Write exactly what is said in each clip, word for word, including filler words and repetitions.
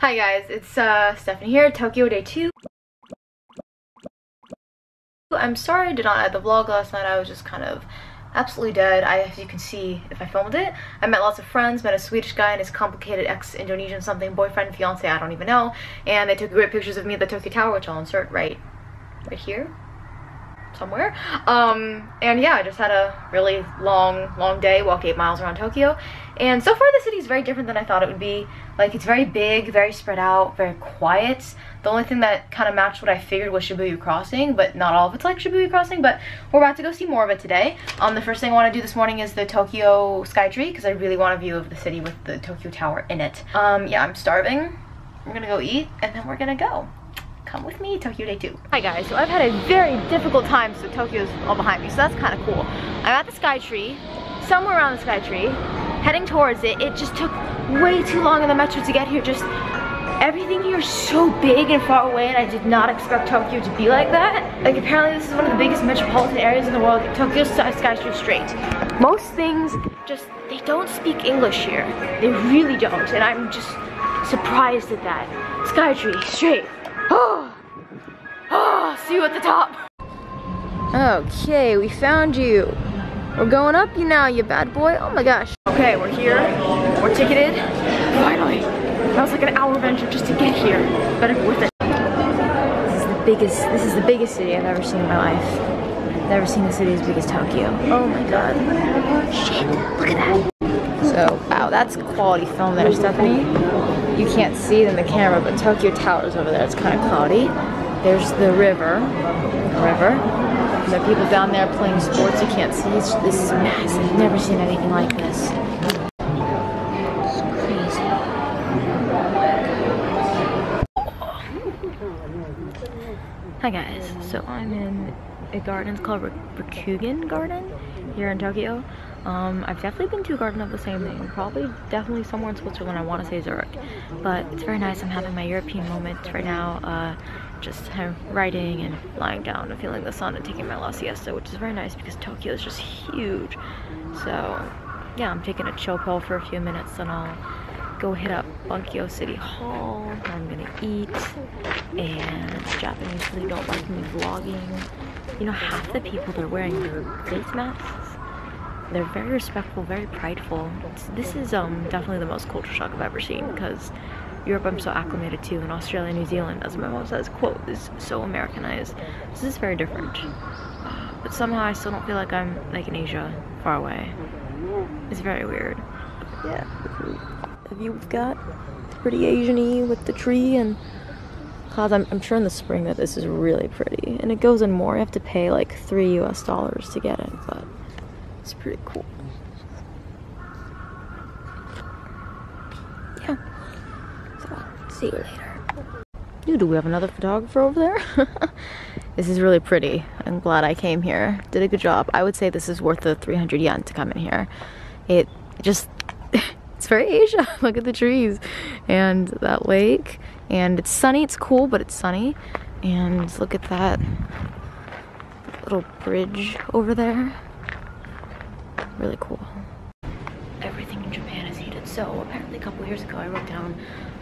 Hi guys, it's uh, Stephanie here, Tokyo Day two. I'm sorry I did not add the vlog last night. I was just kind of absolutely dead. I, as you can see if I filmed it, I met lots of friends, met a Swedish guy and his complicated ex-Indonesian something boyfriend, fiance, I don't even know, and they took great pictures of me at the Tokyo Tower, which I'll insert right, right here, somewhere. Um, and yeah, I just had a really long, long day, walked eight miles around Tokyo, and so far the city is very different than I thought it would be. Like, it's very big, very spread out, very quiet. The only thing that kind of matched what I figured was Shibuya Crossing, but not all of it's like Shibuya Crossing, but we're about to go see more of it today. Um, the first thing I want to do this morning is the Tokyo Skytree, because I really want a view of the city with the Tokyo Tower in it. Um, yeah, I'm starving. We're gonna go eat, and then we're gonna go. Come with me, Tokyo Day two. Hi guys, so I've had a very difficult time, so Tokyo's all behind me, so that's kind of cool. I'm at the Skytree, somewhere around the Skytree, heading towards it. It just took way too long in the metro to get here. Just everything here is so big and far away, and I did not expect Tokyo to be like that. Like, apparently this is one of the biggest metropolitan areas in the world. Tokyo's Skytree straight. Most things just, they don't speak English here. They really don't, and I'm just surprised at that. Skytree straight. Oh, oh, see you at the top. Okay, we found you. We're going up you now, you bad boy. Oh my gosh. Okay, we're here. We're ticketed. Finally. That was like an hour venture just to get here. Better be worth it. This is the biggest, this is the biggest city I've ever seen in my life. Never seen a city as big as Tokyo. Oh my god. Shit, look at that. So, wow, that's quality film there, Stephanie. You can't see it in the camera, but Tokyo Tower's over there. It's kind of cloudy. There's the river. The river. There are people down there playing sports. You can't see. It's, this is massive. I've never seen anything like this. It's crazy. Hi guys. So I'm in a garden. It's called Rikugien Garden here in Tokyo. Um, I've definitely been to a garden of the same thing, probably definitely somewhere in Switzerland, I want to say Zurich, but it's very nice. I'm having my European moments right now, uh, just I'm writing and lying down and feeling the sun and taking my last siesta, which is very nice because Tokyo is just huge. So yeah, I'm taking a chill pill for a few minutes and I'll go hit up Bunkyo City Hall where I'm gonna eat, and Japanese really don't like me vlogging. You know, half the people, they're wearing their face masks. They're very respectful, very prideful. It's, this is um, definitely the most culture shock I've ever seen, because Europe I'm so acclimated to, and Australia, New Zealand, as my mom says, quote, is so Americanized. This is very different. But somehow I still don't feel like I'm like in Asia, far away. It's very weird. Yeah, the view we've got, it's pretty Asian-y with the tree and clouds. I'm, I'm sure in the spring that this is really pretty. And it goes in more, you have to pay like three U S dollars to get it, but it's pretty cool. Yeah. So, see you later. Ooh, do we have another photographer over there? This is really pretty. I'm glad I came here. Did a good job. I would say this is worth the three hundred yen to come in here. It just, it's very Asia. Look at the trees and that lake. And it's sunny. It's cool, but it's sunny. And look at that little bridge over there. Really cool. Everything in Japan is heated. So apparently a couple years ago I wrote down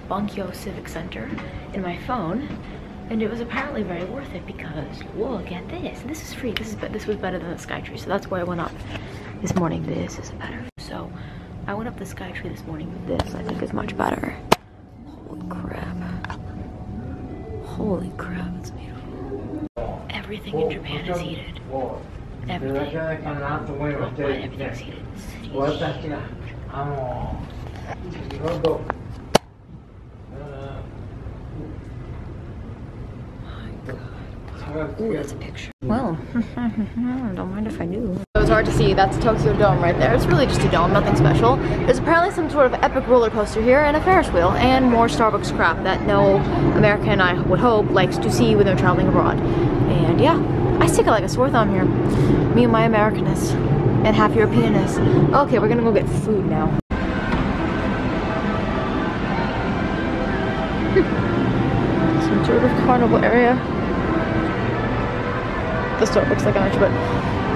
Bunkyo Civic Center in my phone, and it was apparently very worth it because look at this. This is free. This is this was better than the Skytree, so that's why I went up this morning. This is better. So I went up the Skytree this morning. This I think is much better. Holy crap! Holy crap! It's beautiful. Everything in Japan is heated. Everything. Everything's heated. Ooh, that's a picture. Well, don't mind if I do. It's hard to see. That's Tokyo Dome right there. It's really just a dome, nothing special. There's apparently some sort of epic roller coaster here and a Ferris wheel and more Starbucks crap that no American, I would hope, likes to see when they're traveling abroad. And yeah, I stick it like a sore thumb here. Me and my Americanness and half Europeanness. Okay, we're gonna go get food now. Some sort of carnival area. The Starbucks like I mentioned, but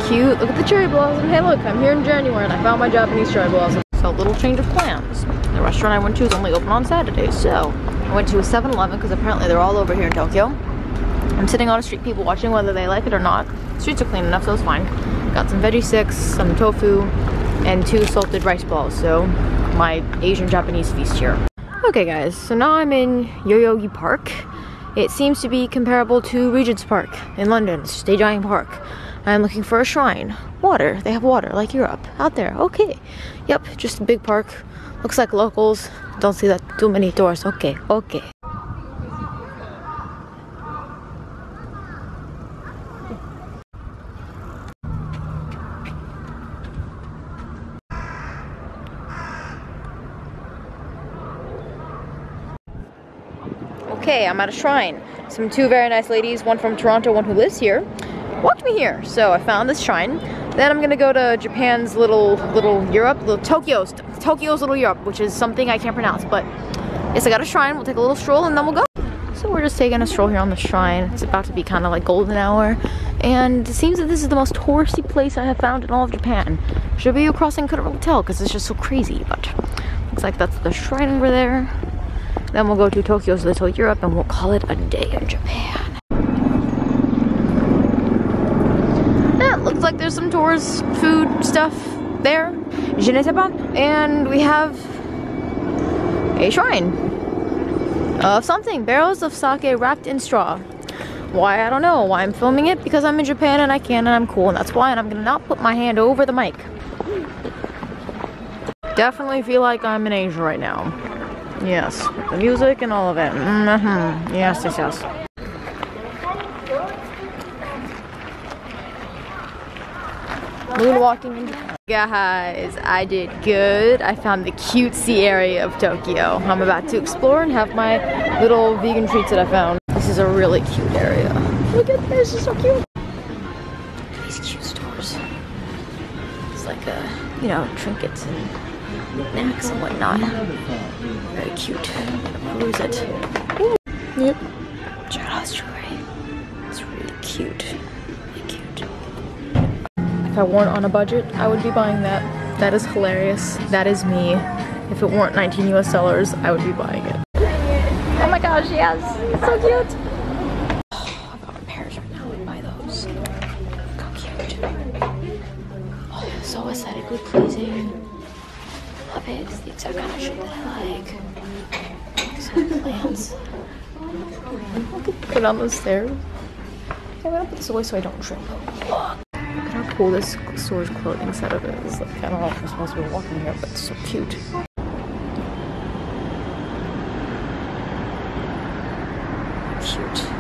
cute. Look at the cherry blossom. Hey, look, I'm here in January and I found my Japanese cherry blossom. So, little change of plans. The restaurant I went to is only open on Saturdays, so I went to a seven eleven because apparently they're all over here in Tokyo. I'm sitting on a street, people watching whether they like it or not. The streets are clean enough, so it's fine. Got some veggie sticks, some tofu, and two salted rice balls, so my Asian-Japanese feast here. Okay guys, so now I'm in Yoyogi Park. It seems to be comparable to Regent's Park in London. It's just a giant park. I'm looking for a shrine. Water. They have water, like Europe. Out there. Okay. Yep, just a big park. Looks like locals. Don't see that too many tourists. Okay, okay. Okay, I'm at a shrine. Some two very nice ladies, one from Toronto, one who lives here, walked me here. So I found this shrine. Then I'm gonna go to Japan's little, little Europe, little Tokyo's, Tokyo's little Europe, which is something I can't pronounce, but yes, I got a shrine. We'll take a little stroll and then we'll go. So we're just taking a stroll here on the shrine. It's about to be kind of like golden hour. And it seems that this is the most touristy place I have found in all of Japan. Shibuya Crossing, couldn't really tell because it's just so crazy, but looks like that's the shrine over there. Then we'll go to Tokyo's Little Europe and we'll call it a day in Japan. Yeah, looks like there's some tourist food stuff there. Je ne sais pas. And we have a shrine of something. Barrels of sake wrapped in straw. Why? I don't know. Why I'm filming it? Because I'm in Japan and I can and I'm cool and that's why. And I'm going to not put my hand over the mic. Definitely feel like I'm in Asia right now. Yes, the music and all of it. Mm-hmm. Yes, yes, yes. Moonwalking in Japan. Guys, I did good. I found the cutesy area of Tokyo. I'm about to explore and have my little vegan treats that I found. This is a really cute area. Look at this, it's so cute. These cute stores. It's like a, you know, trinkets and snacks and whatnot. Very cute. Peruse it. Yep. Check out this jewelry. It's really cute. Really cute. If I weren't on a budget, I would be buying that. That is hilarious. That is me. If it weren't nineteen U S dollars, I would be buying it. Oh my gosh, yes. It's so cute. Oh, I've got repairs right now. I'd buy those. Look how cute. Oh, so aesthetically pleasing. Love it. It's the exact kind of shit that I like. Some plants. Put on the stairs. Okay, I'm gonna put this away so I don't trip. Look at how cool this storage clothing setup is. Like, I don't know if we're supposed to be walking here, but it's so cute. Cute.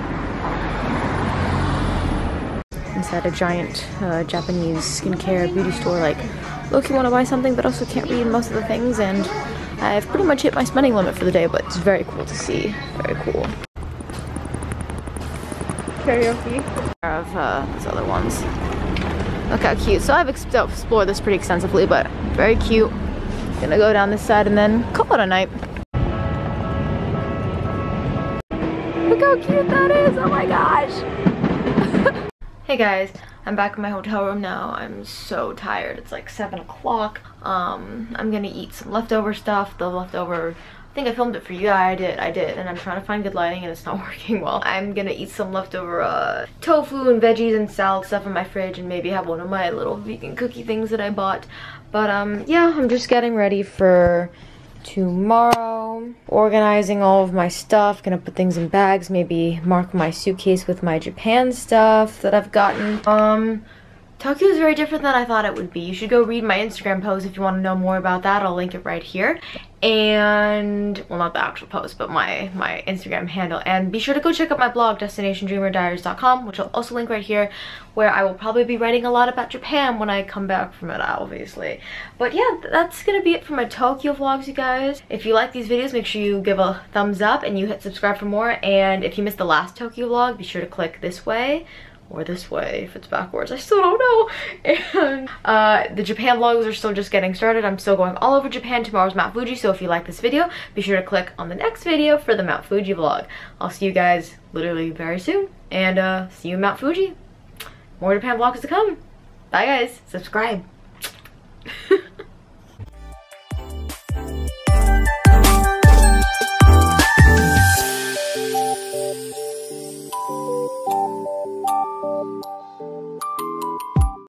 Inside a giant uh, Japanese skincare beauty store, like. Look, you want to buy something but also can't read most of the things, and I've pretty much hit my spending limit for the day, but it's very cool to see. Very cool. Karaoke. Of uh, those other ones. Look how cute. So I've ex explored this pretty extensively, but very cute. Gonna go down this side and then call it a night. Look how cute that is! Oh my gosh! Hey guys. I'm back in my hotel room now. I'm so tired. It's like seven o'clock. Um, I'm gonna eat some leftover stuff. The leftover, I think I filmed it for you. Yeah, I did, I did. And I'm trying to find good lighting and it's not working well. I'm gonna eat some leftover uh, tofu and veggies and salad stuff in my fridge and maybe have one of my little vegan cookie things that I bought. But um, yeah, I'm just getting ready for tomorrow, organizing all of my stuff, gonna put things in bags, maybe mark my suitcase with my Japan stuff that I've gotten. Um, Tokyo is very different than I thought it would be. You should go read my Instagram post if you want to know more about that. I'll link it right here. And, well, not the actual post, but my, my Instagram handle. And be sure to go check out my blog, Destination Dreamer Diaries dot com, which I'll also link right here, where I will probably be writing a lot about Japan when I come back from it, obviously. But yeah, that's gonna be it for my Tokyo vlogs, you guys. If you like these videos, make sure you give a thumbs up and you hit subscribe for more. And if you missed the last Tokyo vlog, be sure to click this way. Or this way, if it's backwards. I still don't know. And uh, the Japan vlogs are still just getting started. I'm still going all over Japan. Tomorrow's Mount Fuji, so if you like this video, be sure to click on the next video for the Mount Fuji vlog. I'll see you guys literally very soon, and uh, see you in Mount Fuji. More Japan vlogs to come. Bye, guys. Subscribe.